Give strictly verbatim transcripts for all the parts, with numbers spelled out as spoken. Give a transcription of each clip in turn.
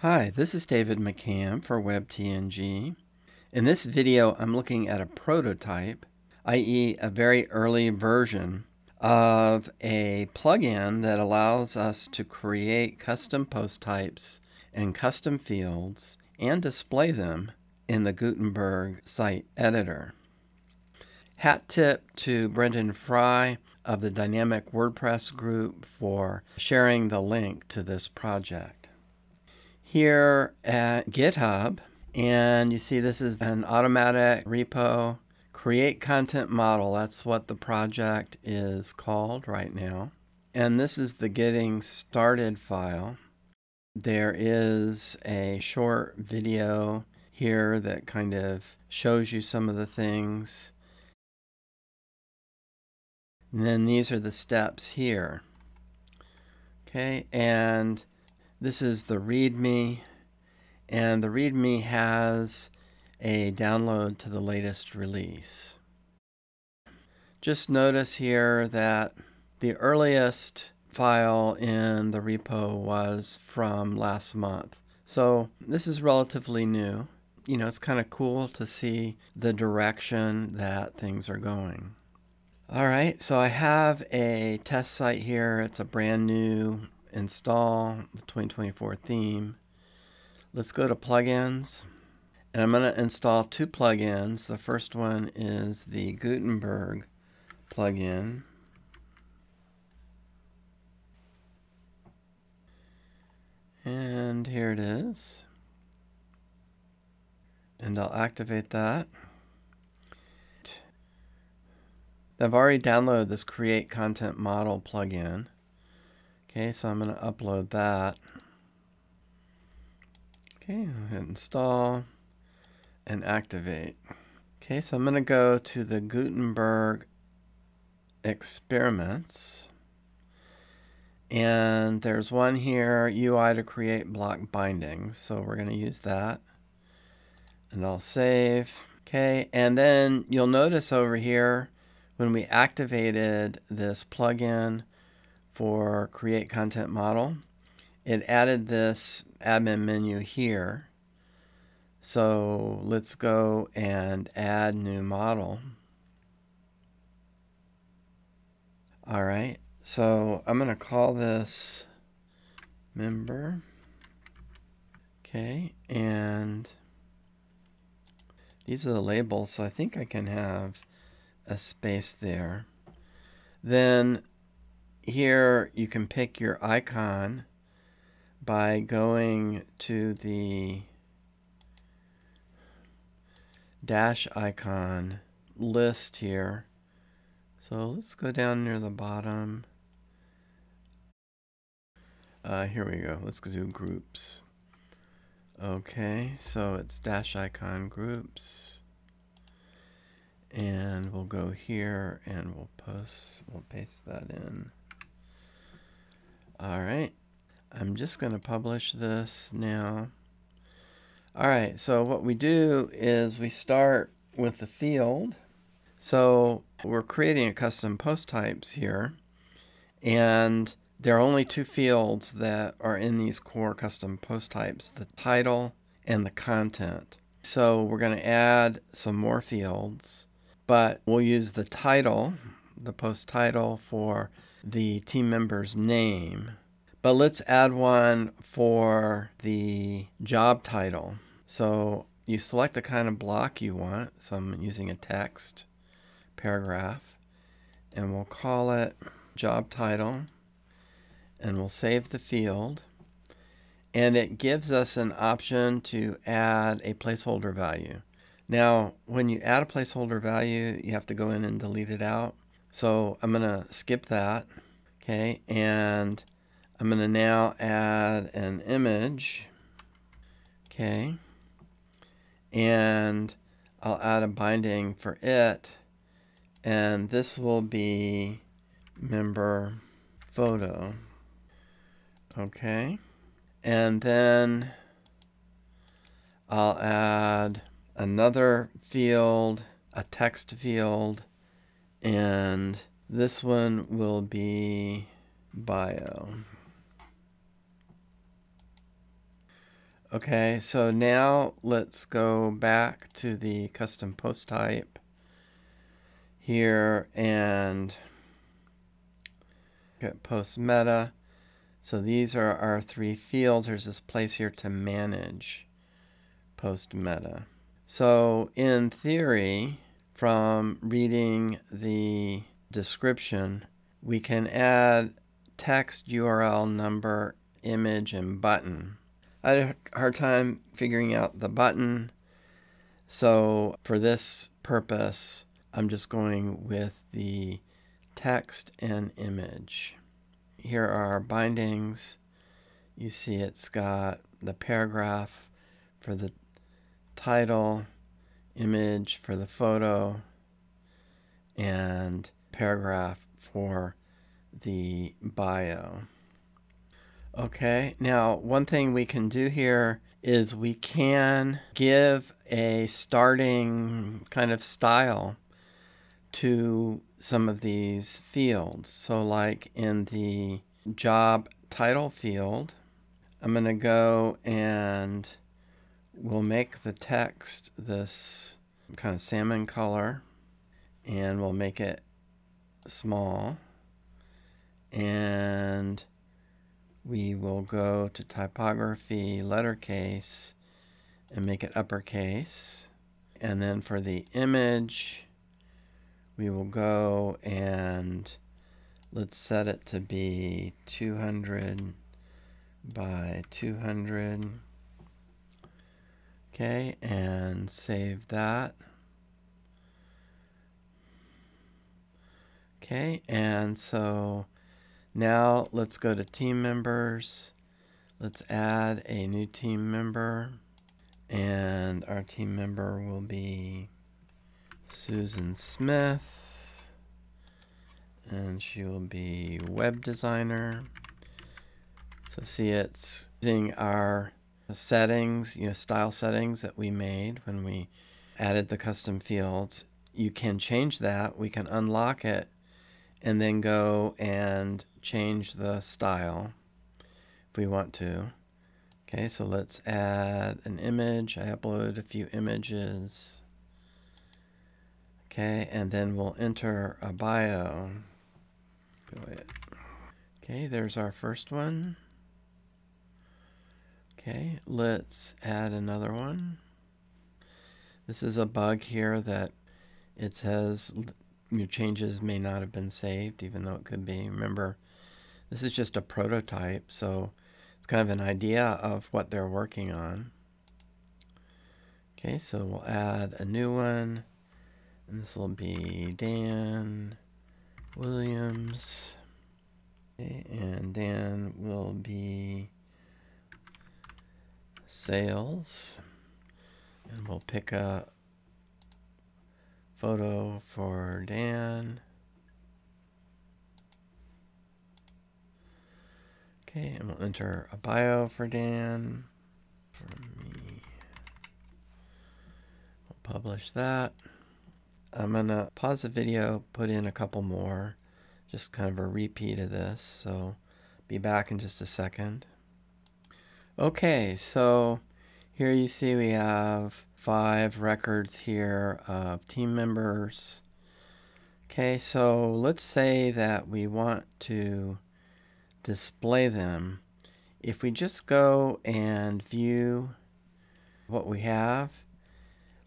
Hi, this is David McCann for WebTNG. In this video, I'm looking at a prototype, that is a very early version of a plugin that allows us to create custom post types and custom fields and display them in the Gutenberg Site Editor. Hat tip to Brendan Fry of the Dynamic WordPress group for sharing the link to this project. Here at GitHub, and you see this is an automatic repo, create content model. That's what the project is called right now. And this is the getting started file. There is a short video here that kind of shows you some of the things. And then these are the steps here. Okay, and this is the README, and the README has a download to the latest release. Just notice here that the earliest file in the repo was from last month. So this is relatively new. You know, it's kind of cool to see the direction that things are going. All right, so I have a test site here. It's a brand new install the twenty twenty-four theme. Let's go to plugins, and I'm going to install two plugins. The first one is the Gutenberg plugin. And here it is. And I'll activate that. I've already downloaded this Create Content Model plugin. Okay, so I'm going to upload that. Okay, install and activate. Okay, so I'm going to go to the Gutenberg experiments. And there's one here, U I to create block bindings. So we're going to use that. And I'll save. Okay, and then you'll notice over here when we activated this plugin for Create Content Model, it added this admin menu here. So let's go and add new model. All right, so I'm going to call this member. Okay, and these are the labels, so I think I can have a space there. Then here you can pick your icon by going to the dash icon list here. So let's go down near the bottom. Uh, here we go. Let's go do groups. Okay, so it's dash icon groups. And we'll go here and we'll post, we'll paste that in. All right, I'm just going to publish this now. All right, so what we do is we start with the field. So we're creating a custom post types here. And there are only two fields that are in these core custom post types, the title and the content. So we're going to add some more fields, but we'll use the title, the post title for the team member's name, but let's add one for the job title. So you select the kind of block you want. So I'm using a text paragraph, and we'll call it job title, and we'll save the field. And it gives us an option to add a placeholder value. Now, when you add a placeholder value, you have to go in and delete it out. So I'm going to skip that, okay, and I'm going to now add an image, okay, and I'll add a binding for it, and this will be member photo, okay, and then I'll add another field, a text field, and this one will be bio. Okay, so now let's go back to the custom post type here and get post meta. So these are our three fields. There's this place here to manage post meta. So in theory, from reading the description, we can add text, U R L, number, image, and button. I had a hard time figuring out the button, so for this purpose, I'm just going with the text and image. Here are our bindings. You see it's got the paragraph for the title, image for the photo, and paragraph for the bio. Okay, now one thing we can do here is we can give a starting kind of style to some of these fields. So like in the job title field, I'm going to go and we'll make the text this kind of salmon color, and we'll make it small, and we will go to typography, letter case, and make it uppercase. And then for the image, we will go and let's set it to be two hundred by two hundred. Okay, and save that. Okay, and so now let's go to team members. Let's add a new team member, and our team member will be Susan Smith, and she will be web designer. So see, it's using our settings, you know, style settings that we made when we added the custom fields. You can change that. We can unlock it and then go and change the style if we want to. Okay, so let's add an image. I upload a few images. Okay, and then we'll enter a bio. Okay, there's our first one. Okay, let's add another one. This is a bug here that it says your changes may not have been saved, even though it could be. Remember, this is just a prototype, so it's kind of an idea of what they're working on. Okay, so we'll add a new one, and this will be Dan Williams. Okay, and Dan will be sales, and we'll pick a photo for Dan. Okay, and we'll enter a bio for Dan. For me, we'll publish that. I'm gonna pause the video, put in a couple more, just kind of a repeat of this. So be back in just a second. Okay, so here you see we have five records here of team members. Okay, so let's say that we want to display them. If we just go and view what we have,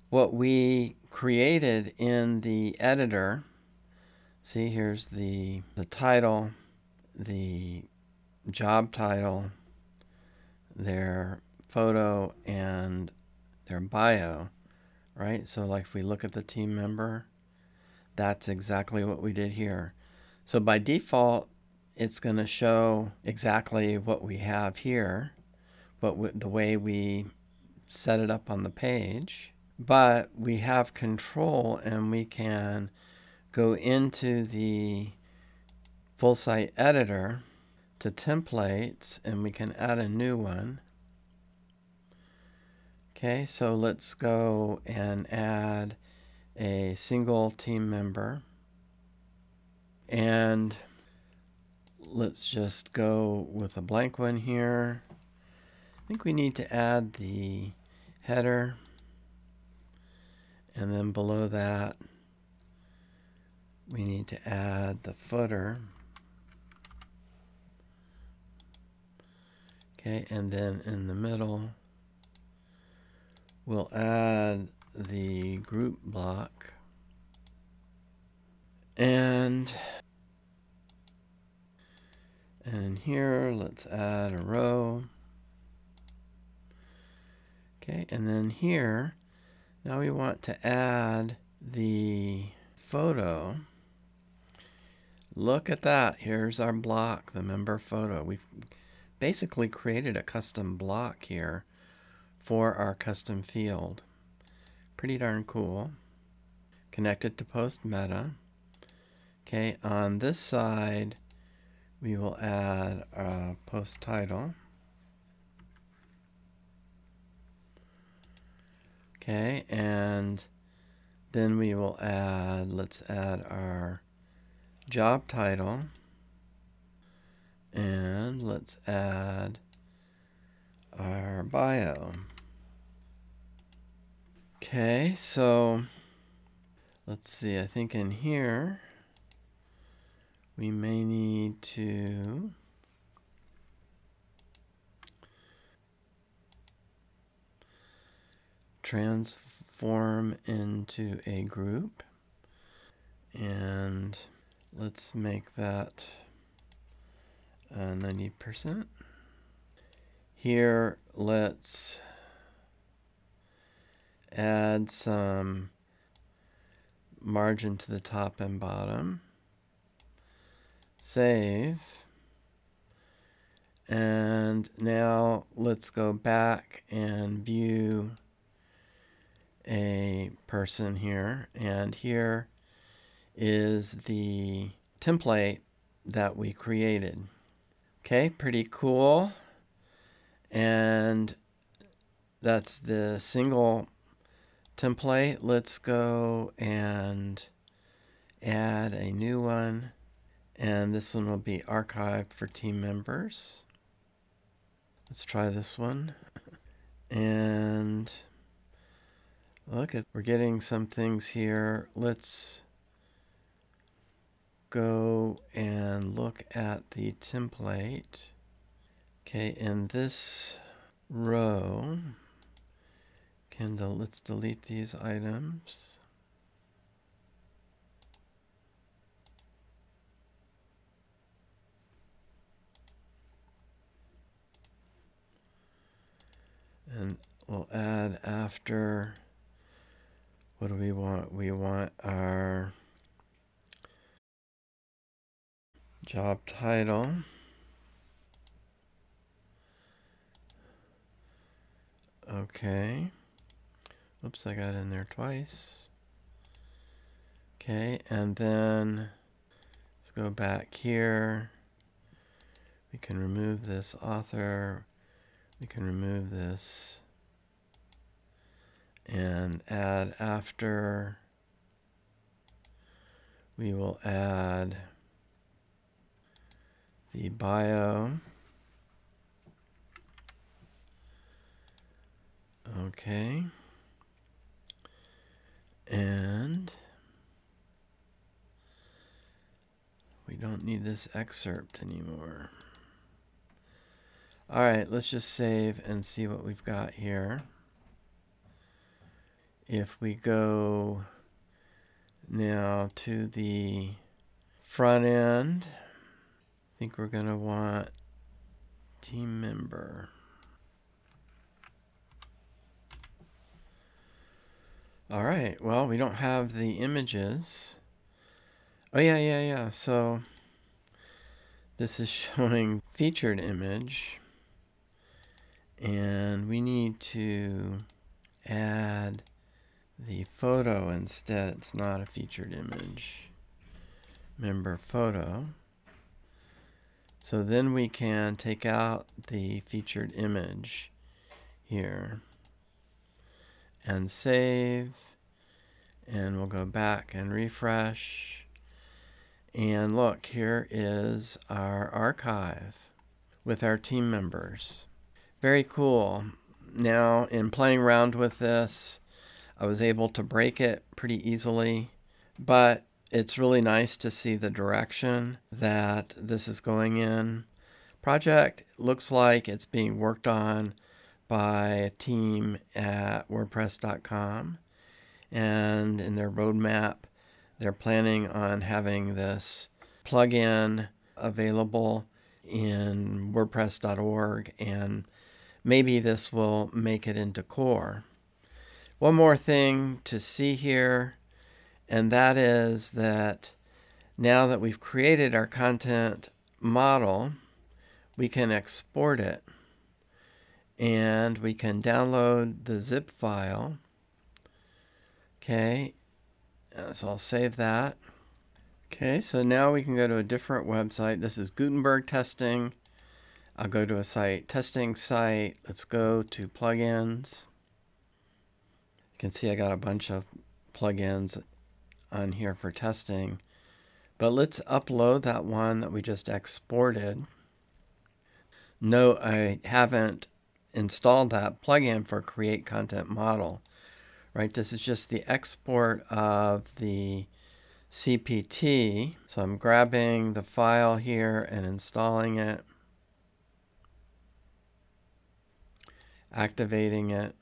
what we created in the editor, see here's the, the title, the job title, their photo, and their bio, right? So like if we look at the team member, that's exactly what we did here. So by default, it's going to show exactly what we have here, but the way we set it up on the page. But we have control, and we can go into the full site editor to templates, and we can add a new one. Okay, so let's go and add a single team member, and let's just go with a blank one here. think we need to add the header, and then below that we need to add the footer. Okay, and then in the middle we'll add the group block, and and here let's add a row. Okay, and then here now we want to add the photo. Look at that, here's our block, the member photo. We've basically created a custom block here for our custom field. Pretty darn cool. Connected to post meta. Okay, on this side we will add a post title. Okay, and then we will add, let's add our job title, and let's add our bio. Okay, so let's see, I think in here we may need to transform into a group, and let's make that Uh, ninety percent. Here let's add some margin to the top and bottom. Save. And now let's go back and view a person here. And here is the template that we created. Okay, pretty cool. And that's the single template. Let's go and add a new one. And this one will be archived for team members. Let's try this one. And look, at we're getting some things here. Let's go and look at the template. Okay, in this row, can del- let's delete these items. And we'll add after, what do we want? We want our job title, okay, oops, I got in there twice, okay, and then let's go back here, we can remove this author, we can remove this, and add after, we will add the bio. Okay. And we don't need this excerpt anymore. All right, let's just save and see what we've got here. If we go now to the front end, I think we're going to want team member. All right, well, we don't have the images. Oh, yeah, yeah, yeah. So this is showing featured image. And we need to add the photo instead. It's not a featured image. Member photo. So then we can take out the featured image here and save, and we'll go back and refresh, and look, here is our archive with our team members. Very cool. Now, in playing around with this, I was able to break it pretty easily, but it's really nice to see the direction that this is going in. Project looks like it's being worked on by a team at WordPress dot com, and in their roadmap, they're planning on having this plugin available in WordPress dot org, and maybe this will make it into core. One more thing to see here, and that is that now that we've created our content model, we can export it, and we can download the zip file. Okay, so I'll save that. Okay, so now we can go to a different website. This is Gutenberg testing. I'll go to a site, testing site. Let's go to plugins. You can see I got a bunch of plugins on here for testing, but let's upload that one that we just exported. No, I haven't installed that plugin for Create Content Model, right? This is just the export of the C P T. So I'm grabbing the file here and installing it, activating it.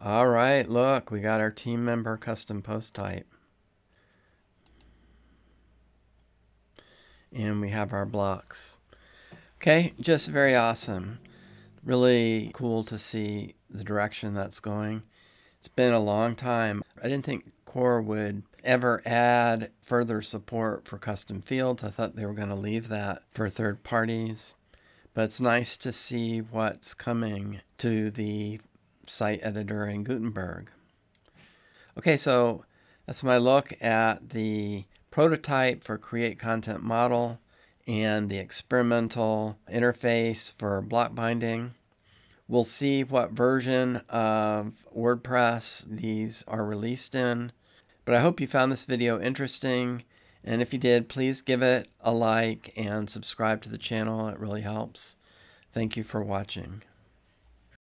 All right, look, we got our team member custom post type. And we have our blocks. Okay, just very awesome. Really cool to see the direction that's going. It's been a long time. I didn't think Core would ever add further support for custom fields. I thought they were going to leave that for third parties. But it's nice to see what's coming to the site editor in Gutenberg. Okay, so that's my look at the prototype for Create Content Model and the experimental interface for block binding. We'll see what version of WordPress these are released in. But I hope you found this video interesting. And if you did, please give it a like and subscribe to the channel. It really helps. Thank you for watching.